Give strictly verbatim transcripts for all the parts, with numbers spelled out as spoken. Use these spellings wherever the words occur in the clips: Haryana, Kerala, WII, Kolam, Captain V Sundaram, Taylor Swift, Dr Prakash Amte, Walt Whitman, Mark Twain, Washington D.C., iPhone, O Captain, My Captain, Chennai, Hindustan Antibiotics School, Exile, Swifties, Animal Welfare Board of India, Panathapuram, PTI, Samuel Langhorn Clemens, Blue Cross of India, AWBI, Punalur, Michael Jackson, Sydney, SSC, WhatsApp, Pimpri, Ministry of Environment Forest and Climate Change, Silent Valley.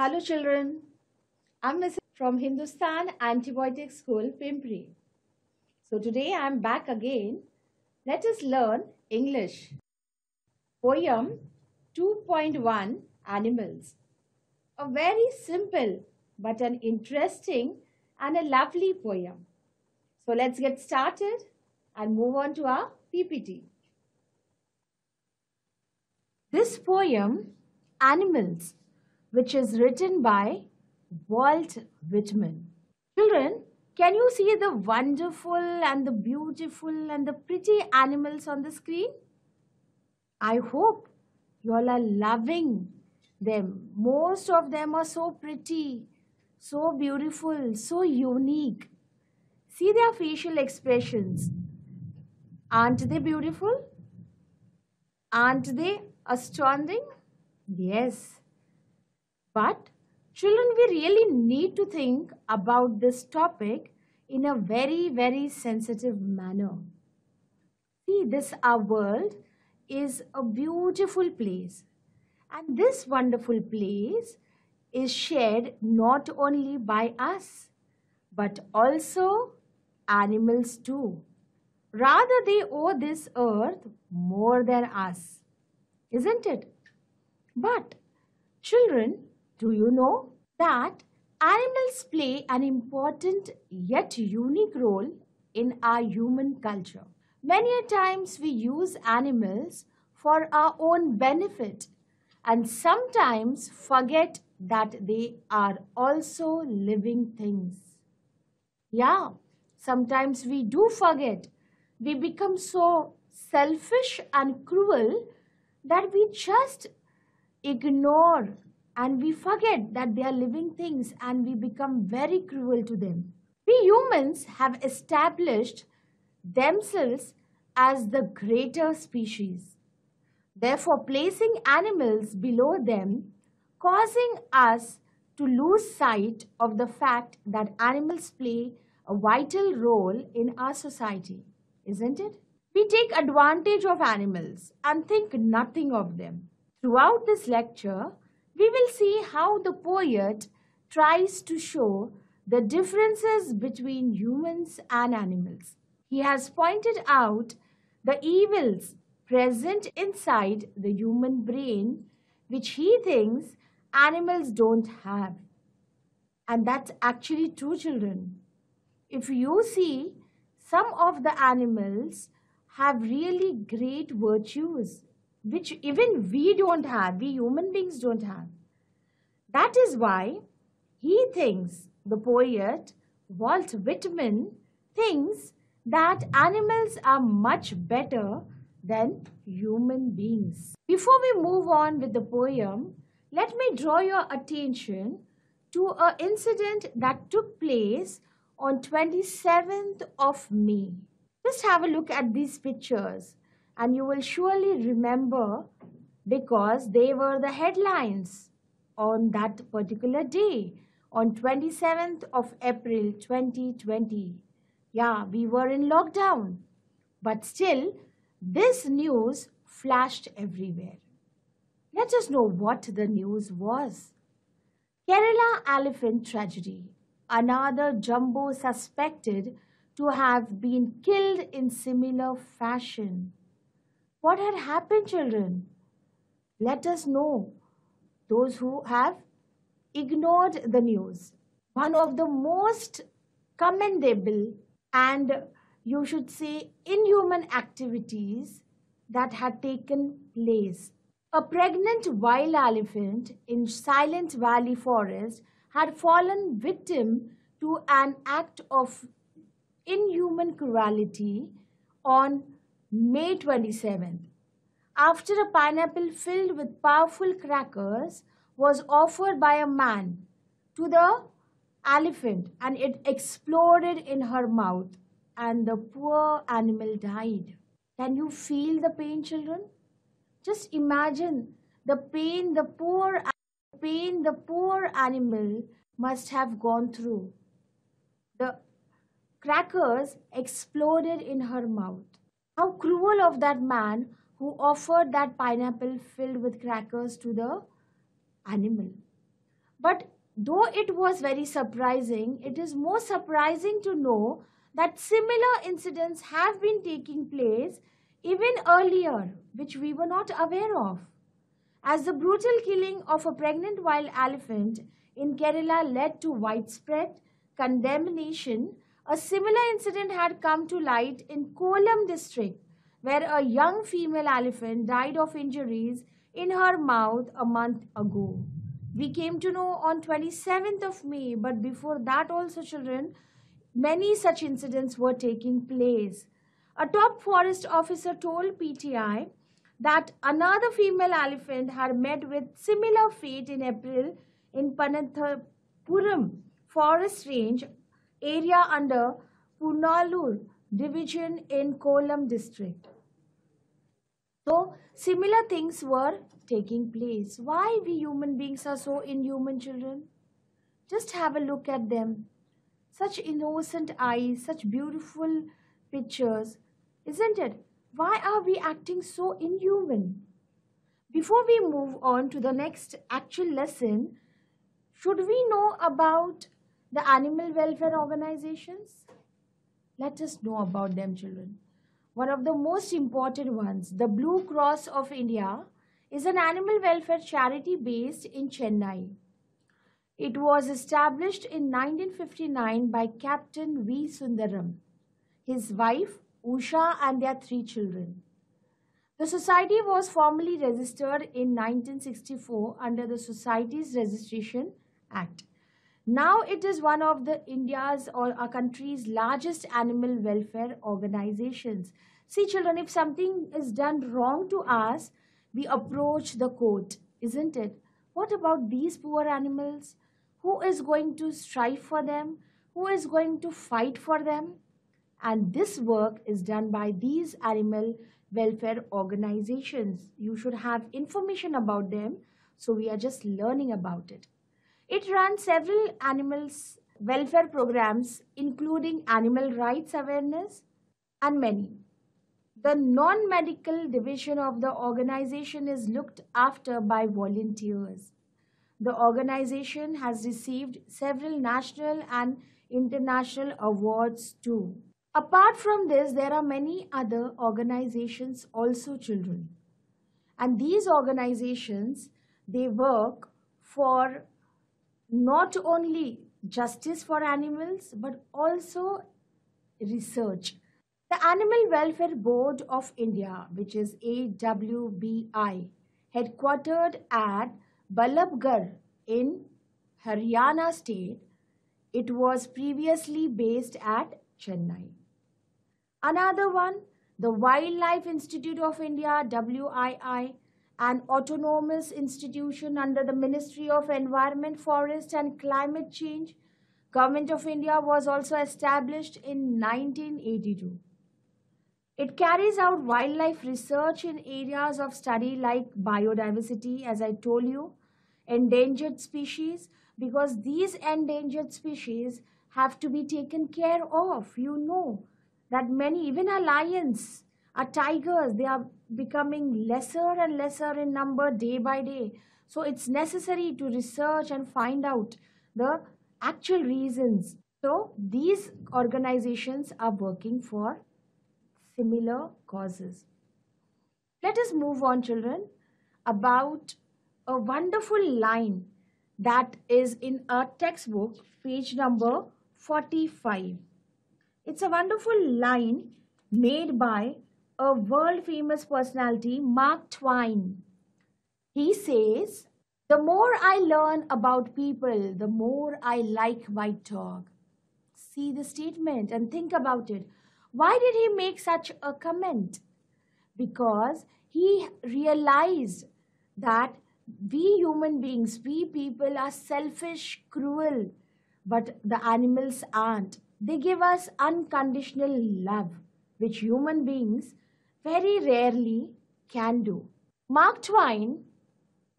Hello children, I am Miss from Hindustan Antibiotics School, Pimpri. So today I am back again. Let us learn English. Poem two point one, Animals. A very simple but an interesting and a lovely poem. So let's get started and move on to our P P T. This poem, Animals, which is written by Walt Whitman. Children, can you see the wonderful and the beautiful and the pretty animals on the screen? I hope you all are loving them. Most of them are so pretty, so beautiful, so unique. See their facial expressions. Aren't they beautiful? Aren't they astounding? Yes. But children, we really need to think about this topic in a very, very sensitive manner. See, this our world is a beautiful place. And this wonderful place is shared not only by us, but also animals too. Rather, they owe this earth more than us. Isn't it? But children, do you know that animals play an important yet unique role in our human culture? Many a times we use animals for our own benefit and sometimes forget that they are also living things. Yeah, sometimes we do forget. We become so selfish and cruel that we just ignore and we forget that they are living things and we become very cruel to them. We humans have established themselves as the greater species. Therefore, placing animals below them, causing us to lose sight of the fact that animals play a vital role in our society. Isn't it? We take advantage of animals and think nothing of them. Throughout this lecture, we will see how the poet tries to show the differences between humans and animals. He has pointed out the evils present inside the human brain, which he thinks animals don't have. And that's actually true, children. If you see, some of the animals have really great virtues, which even we don't have, we human beings don't have. That is why he thinks, the poet Walt Whitman thinks that animals are much better than human beings. Before we move on with the poem, let me draw your attention to an incident that took place on twenty-seventh of May. Just have a look at these pictures. And you will surely remember because they were the headlines on that particular day, on twenty-seventh of April twenty twenty. Yeah, we were in lockdown. But still, this news flashed everywhere. Let us know what the news was. Kerala elephant tragedy. Another jumbo suspected to have been killed in similar fashion. What had happened, children? Let us know, those who have ignored the news. One of the most commendable and, you should say, inhuman activities that had taken place. A pregnant wild elephant in Silent Valley forest had fallen victim to an act of inhuman cruelty on May twenty-seventh, after a pineapple filled with powerful crackers was offered by a man to the elephant and it exploded in her mouth and the poor animal died. Can you feel the pain, children? Just imagine the pain the poor, pain the poor animal must have gone through. The crackers exploded in her mouth. How cruel of that man who offered that pineapple filled with crackers to the animal. But though it was very surprising, it is more surprising to know that similar incidents have been taking place even earlier, which we were not aware of. As the brutal killing of a pregnant wild elephant in Kerala led to widespread condemnation, a similar incident had come to light in Kolam district, where a young female elephant died of injuries in her mouth a month ago. We came to know on twenty-seventh of May, but before that also, children, many such incidents were taking place. A top forest officer told P T I that another female elephant had met with similar fate in April in Panathapuram forest range area under Punalur division in Kolam district. So similar things were taking place. Why we human beings are so inhuman, children? Just have a look at them. Such innocent eyes, such beautiful pictures, isn't it? Why are we acting so inhuman? Before we move on to the next actual lesson, should we know about the animal welfare organizations? Let us know about them, children. One of the most important ones, the Blue Cross of India, is an animal welfare charity based in Chennai. It was established in nineteen fifty-nine by Captain V Sundaram, his wife Usha, and their three children. The society was formally registered in nineteen sixty-four under the Societies Registration Act. Now it is one of the India's or our country's largest animal welfare organizations. See, children, if something is done wrong to us, we approach the court, isn't it? What about these poor animals? Who is going to strive for them? Who is going to fight for them? And this work is done by these animal welfare organizations. You should have information about them, so we are just learning about it. It runs several animal welfare programs, including animal rights awareness and many. The non-medical division of the organization is looked after by volunteers. The organization has received several national and international awards too. Apart from this, there are many other organizations also, children. And these organizations, they work for not only justice for animals, but also research. The Animal Welfare Board of India, which is A W B I, headquartered at Balabgarh in Haryana state, it was previously based at Chennai. Another one, the Wildlife Institute of India, W I I, an autonomous institution under the Ministry of Environment, Forest and Climate Change. Government of India was also established in nineteen eighty-two. It carries out wildlife research in areas of study like biodiversity, as I told you, endangered species, because these endangered species have to be taken care of. You know that many, even our lions, our tigers, they are becoming lesser and lesser in number day by day. So it's necessary to research and find out the actual reasons. So these organizations are working for similar causes. Let us move on, children, about a wonderful line that is in our textbook, page number forty-five. It's a wonderful line made by a world-famous personality, Mark Twain. He says, "The more I learn about people, the more I like my dog." See the statement and think about it. Why did he make such a comment? Because he realized that we human beings, we people are selfish, cruel, but the animals aren't. They give us unconditional love, which human beings very rarely can do. Mark Twain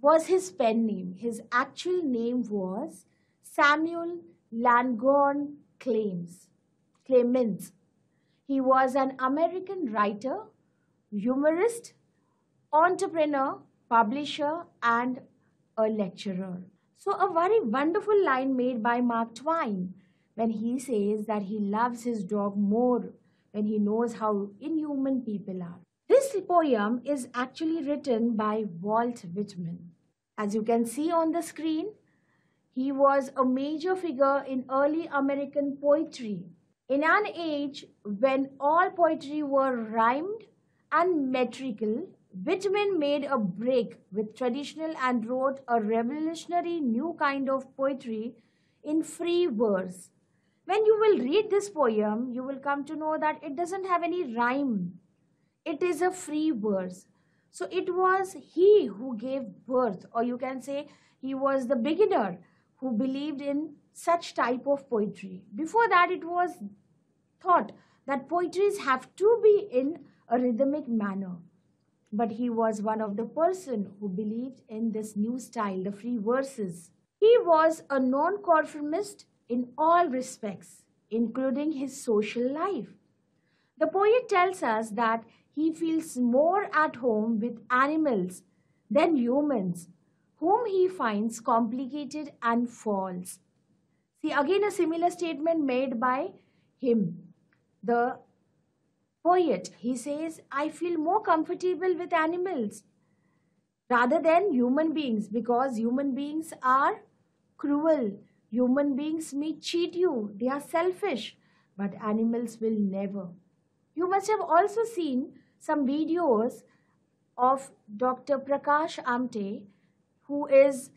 was his pen name. His actual name was Samuel Langhorn Clemens. Clemens. He was an American writer, humorist, entrepreneur, publisher, and a lecturer. So a very wonderful line made by Mark Twain when he says that he loves his dog more when he knows how inhuman people are. This poem is actually written by Walt Whitman. As you can see on the screen, he was a major figure in early American poetry in an age when all poetry were rhymed and metrical. Whitman made a break with traditional and wrote a revolutionary new kind of poetry in free verse. When you will read this poem, you will come to know that it doesn't have any rhyme. It is a free verse. So it was he who gave birth, or you can say he was the beginner who believed in such type of poetry. Before that, it was thought that poetries have to be in a rhythmic manner. But he was one of the person who believed in this new style, the free verses. He was a nonconformist in all respects, including his social life. The poet tells us that he feels more at home with animals than humans, whom he finds complicated and false. See, again a similar statement made by him, the poet. He says, I feel more comfortable with animals rather than human beings because human beings are cruel. Human beings may cheat you. They are selfish. But animals will never. You must have also seen some videos of Dr Prakash Amte, who is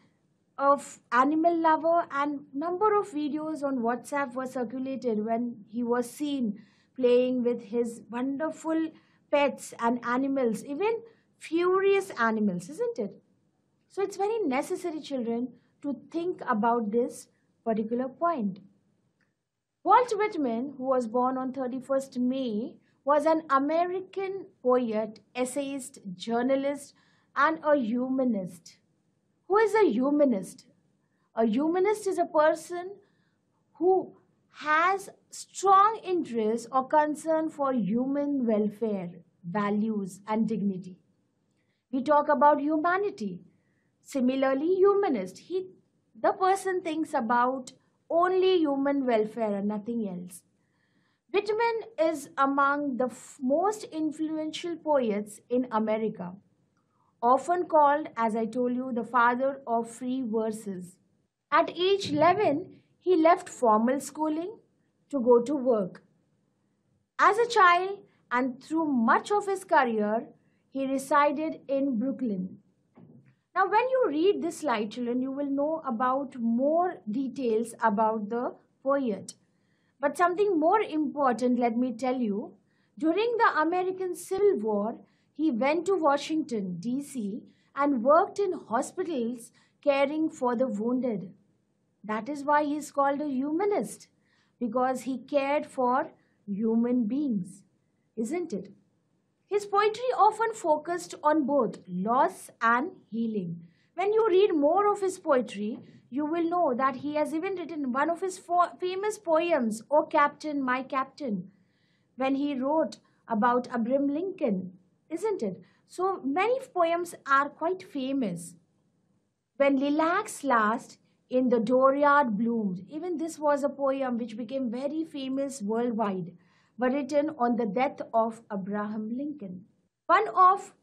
an animal lover, and number of videos on WhatsApp were circulated when he was seen playing with his wonderful pets and animals, even furious animals, isn't it? So it's very necessary, children, to think about this particular point. Walt Whitman, who was born on thirty-first May, was an American poet, essayist, journalist, and a humanist. Who is a humanist? A humanist is a person who has strong interest or concern for human welfare, values, and dignity. We talk about humanity. Similarly, humanist, he, the person thinks about only human welfare and nothing else. Whitman is among the most influential poets in America, often called, as I told you, the father of free verses. At age eleven, he left formal schooling to go to work. As a child and through much of his career, he resided in Brooklyn. Now, when you read this slide, children, you will know about more details about the poet. But something more important, let me tell you. During the American Civil War, he went to Washington, D C and worked in hospitals caring for the wounded. That is why he is called a humanist, because he cared for human beings, isn't it? His poetry often focused on both loss and healing. When you read more of his poetry, you will know that he has even written one of his famous poems, O Captain, My Captain, when he wrote about Abraham Lincoln, isn't it? So many poems are quite famous. When lilacs last in the dooryard bloomed. Even this was a poem which became very famous worldwide, but written on the death of Abraham Lincoln. One of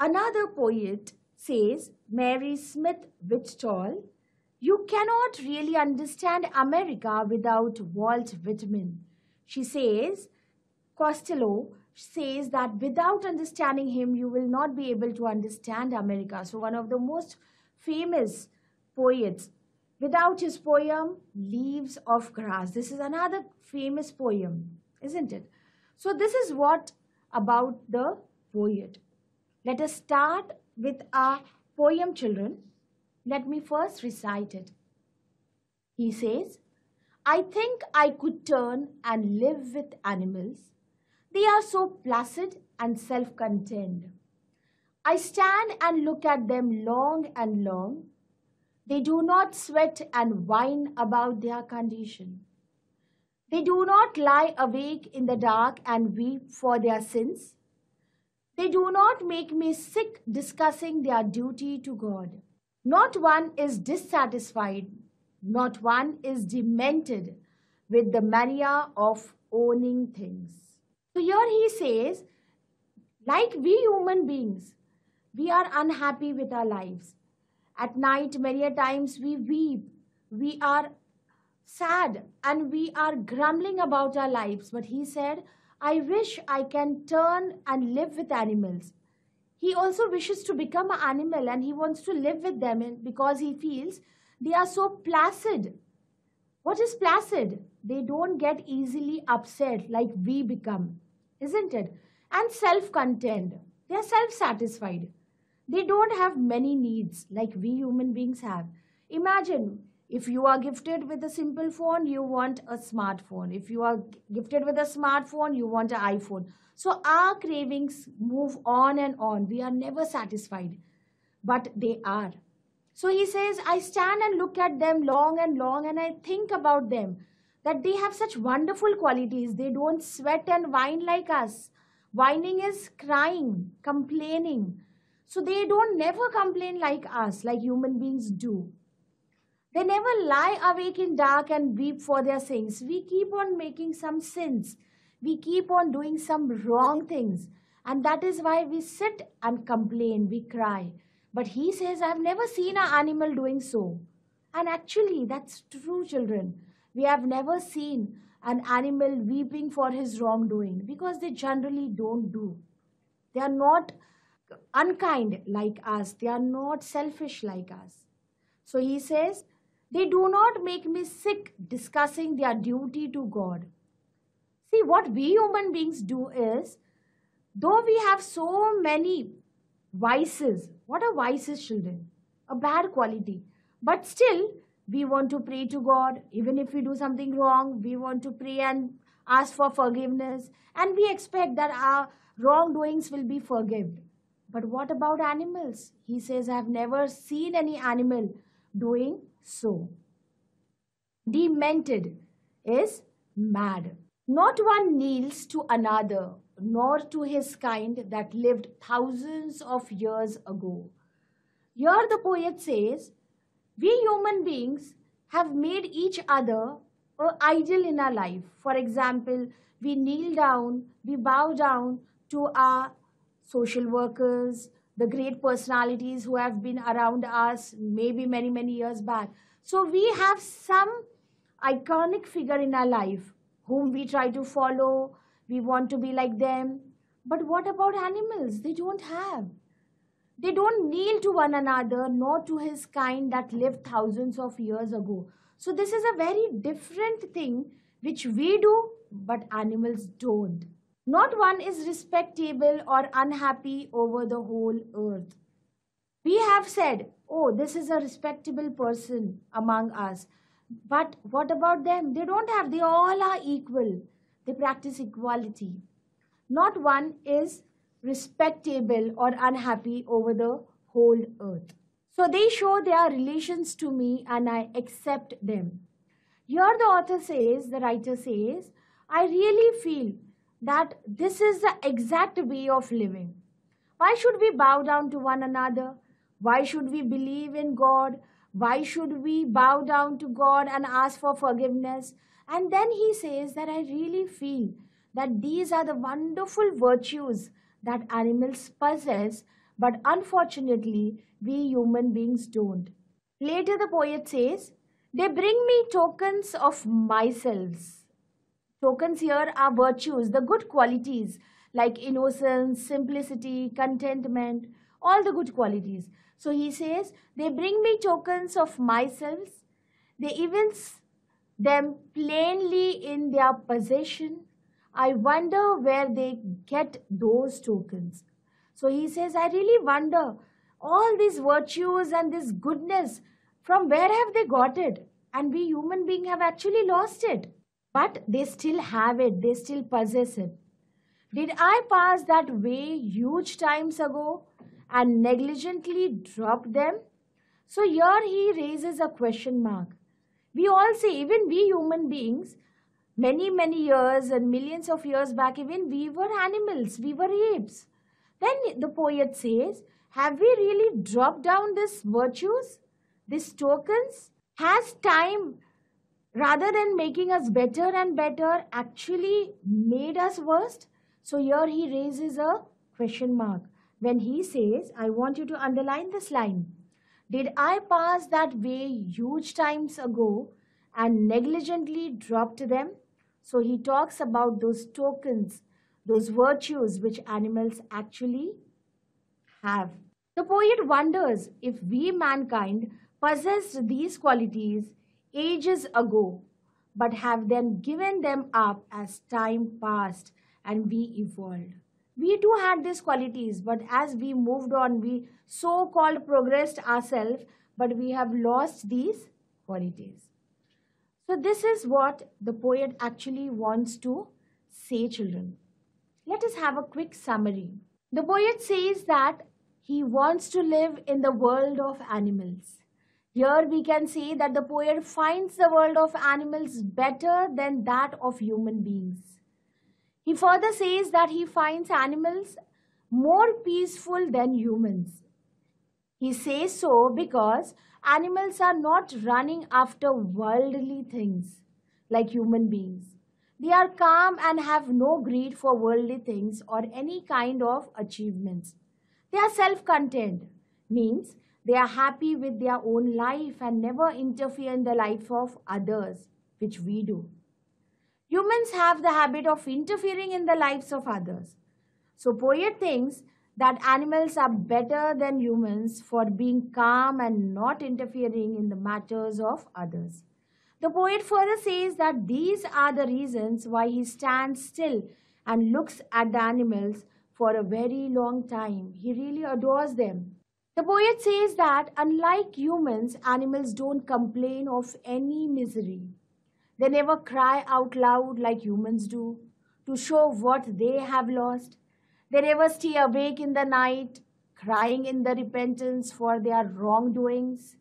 another poet says, Mary Smith Whitstall, you cannot really understand America without Walt Whitman. She says, Costello says that without understanding him, you will not be able to understand America. So one of the most famous poets. Without his poem, Leaves of Grass. This is another famous poem, isn't it? So this is what about the poet. Let us start with our poem, children. Let me first recite it. He says, I think I could turn and live with animals. They are so placid and self-contained. I stand and look at them long and long. They do not sweat and whine about their condition. They do not lie awake in the dark and weep for their sins. They do not make me sick discussing their duty to God. Not one is dissatisfied, not one is demented with the mania of owning things. So here he says, like we human beings, we are unhappy with our lives. At night, many a times we weep, we are sad, and we are grumbling about our lives. But he said, I wish I can turn and live with animals. He also wishes to become an animal and he wants to live with them because he feels they are so placid. What is placid? They don't get easily upset like we become, isn't it? And self-content. They are self-satisfied. They don't have many needs like we human beings have. Imagine if you are gifted with a simple phone, you want a smartphone. If you are gifted with a smartphone, you want an iPhone. So our cravings move on and on. We are never satisfied, but they are. So he says, I stand and look at them long and long and I think about them, that they have such wonderful qualities. They don't sweat and whine like us. Whining is crying, complaining. So they don't never complain like us, like human beings do. They never lie awake in dark and weep for their sins. We keep on making some sins. We keep on doing some wrong things. And that is why we sit and complain, we cry. But he says, I've never seen an animal doing so. And actually, that's true, children. We have never seen an animal weeping for his wrongdoing because they generally don't do. They are not unkind like us. They are not selfish like us. So he says, they do not make me sick discussing their duty to God. See, what we human beings do is, though we have so many vices, what are vices, children? A bad quality. But still, we want to pray to God. Even if we do something wrong, we want to pray and ask for forgiveness. And we expect that our wrongdoings will be forgiven. But what about animals? He says, I have never seen any animal doing so. Demented is mad. Not one kneels to another, nor to his kind that lived thousands of years ago. Here the poet says, we human beings have made each other an idol in our life. For example, we kneel down, we bow down to our social workers, the great personalities who have been around us maybe many, many years back. So we have some iconic figure in our life whom we try to follow. We want to be like them. But what about animals? They don't have. They don't kneel to one another, nor to his kind that lived thousands of years ago. So this is a very different thing which we do, but animals don't. Not one is respectable or unhappy over the whole earth. We have said, oh, this is a respectable person among us. But what about them? They don't have. They all are equal. They practice equality. Not one is respectable or unhappy over the whole earth. So they show their relations to me and I accept them. Here the author says, the writer says, I really feel that this is the exact way of living. Why should we bow down to one another? Why should we believe in God? Why should we bow down to God and ask for forgiveness? And then he says that I really feel that these are the wonderful virtues that animals possess, but unfortunately, we human beings don't. Later the poet says, they bring me tokens of myself. Tokens here are virtues, the good qualities like innocence, simplicity, contentment, all the good qualities. So he says, they bring me tokens of myself. They even them plainly in their possession. I wonder where they get those tokens. So he says, I really wonder all these virtues and this goodness, from where have they got it? And we human beings have actually lost it. But they still have it, they still possess it. Did I pass that way huge times ago and negligently dropped them? So here he raises a question mark. We all say, even we human beings, many, many years and millions of years back, even we were animals, we were apes. Then the poet says, Have we really dropped down these virtues, these tokens? Has time, rather than making us better and better, actually made us worse? So here he raises a question mark when he says, I want you to underline this line. Did I pass that way huge times ago and negligently dropped them? So he talks about those tokens, those virtues which animals actually have. The poet wonders if we, mankind, possessed these qualities ages ago, but have then given them up as time passed and we evolved. We too had these qualities, but as we moved on, we so-called progressed ourselves, but we have lost these qualities. So this is what the poet actually wants to say, children. Let us have a quick summary. The poet says that he wants to live in the world of animals. Here we can see that the poet finds the world of animals better than that of human beings. He further says that he finds animals more peaceful than humans. He says so because animals are not running after worldly things like human beings. They are calm and have no greed for worldly things or any kind of achievements. They are self-content, means they are happy with their own life and never interfere in the life of others, which we do. Humans have the habit of interfering in the lives of others. So poet thinks that animals are better than humans for being calm and not interfering in the matters of others. The poet further says that these are the reasons why he stands still and looks at the animals for a very long time. He really adores them. The poet says that unlike humans, animals don't complain of any misery. They never cry out loud like humans do to show what they have lost. They never stay awake in the night, crying in the repentance for their wrongdoings.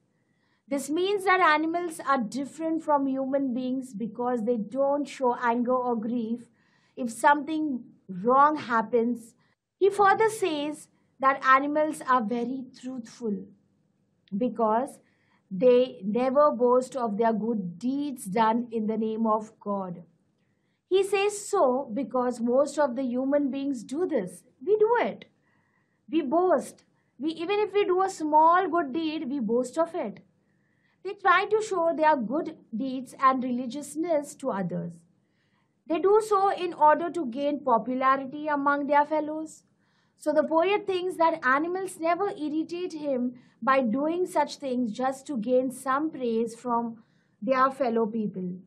This means that animals are different from human beings because they don't show anger or grief if something wrong happens. He further says that animals are very truthful because they never boast of their good deeds done in the name of God. He says so because most of the human beings do this. We do it. We boast. We, even if we do a small good deed, we boast of it. They try to show their good deeds and religiousness to others. They do so in order to gain popularity among their fellows. So the poet thinks that animals never irritate him by doing such things just to gain some praise from their fellow people.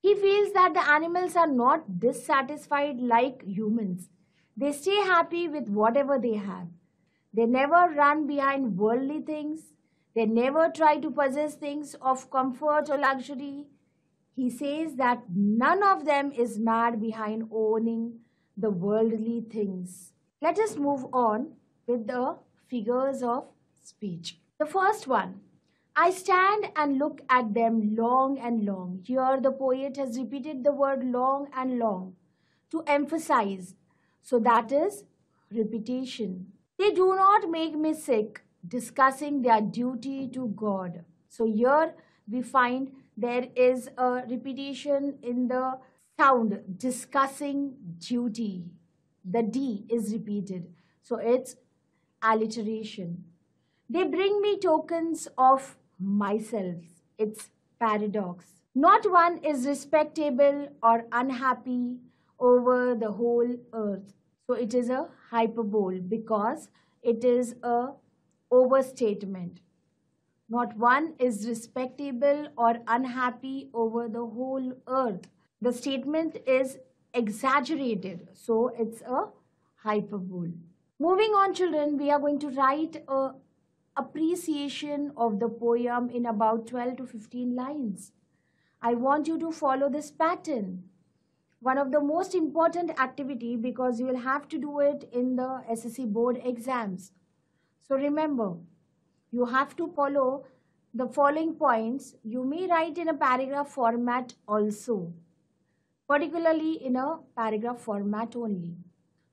He feels that the animals are not dissatisfied like humans. They stay happy with whatever they have. They never run behind worldly things. They never try to possess things of comfort or luxury. He says that none of them is mad behind owning the worldly things. Let us move on with the figures of speech. The first one, I stand and look at them long and long. Here the poet has repeated the word long and long to emphasize. So that is repetition. They do not make me sick, discussing their duty to God. So here we find there is a repetition in the sound, discussing duty. The D is repeated. So it's alliteration. They bring me tokens of myself. It's paradox. Not one is respectable or unhappy over the whole earth. So it is a hyperbole because it is a overstatement. Not one is respectable or unhappy over the whole earth. The statement is exaggerated, so it's a hyperbole. Moving on, children, we are going to write an appreciation of the poem in about twelve to fifteen lines. I want you to follow this pattern. One of the most important activity because you will have to do it in the S S C board exams. So remember, you have to follow the following points. You may write in a paragraph format also, particularly in a paragraph format only.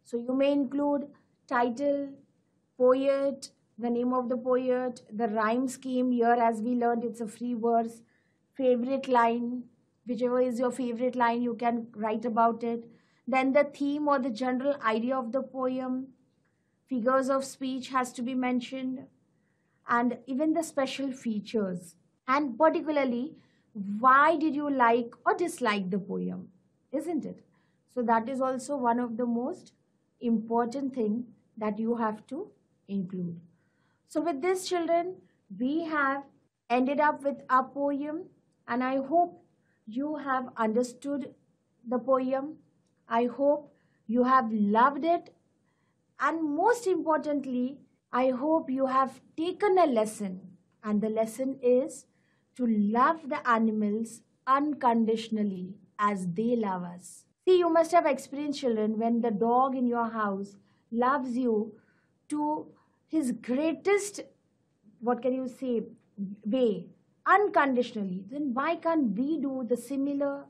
So you may include title, poet, the name of the poet, the rhyme scheme. Here, as we learned, it's a free verse. Favorite line, whichever is your favorite line, you can write about it. Then the theme or the general idea of the poem. Figures of speech has to be mentioned. And even the special features. And particularly, why did you like or dislike the poem, isn't it? So that is also one of the most important thing that you have to include. So with this, children, we have ended up with our poem, and I hope you have understood the poem. I hope you have loved it, and most importantly, I hope you have taken a lesson, and the lesson is to love the animals unconditionally as they love us. See, you must have experienced, children, when the dog in your house loves you to his greatest, what can you say, way, unconditionally. Then why can't we do the similar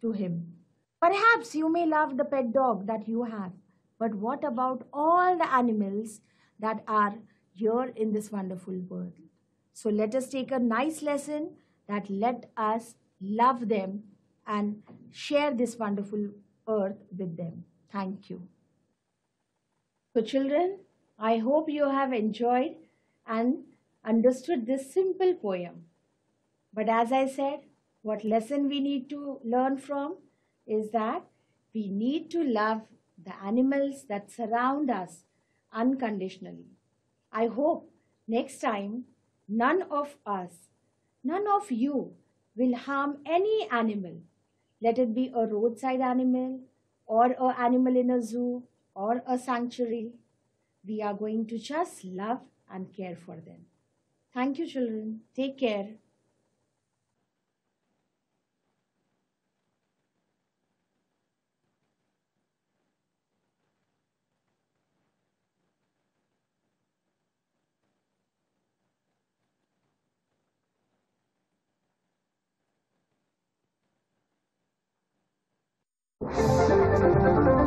to him? Perhaps you may love the pet dog that you have, but what about all the animals that are here in this wonderful world? So let us take a nice lesson that let us love them and share this wonderful earth with them. Thank you. So children, I hope you have enjoyed and understood this simple poem. But as I said, what lesson we need to learn from is that we need to love the animals that surround us unconditionally. I hope next time none of us, none of you will harm any animal. Let it be a roadside animal or an animal in a zoo or a sanctuary. We are going to just love and care for them. Thank you, children. Take care. Thank you.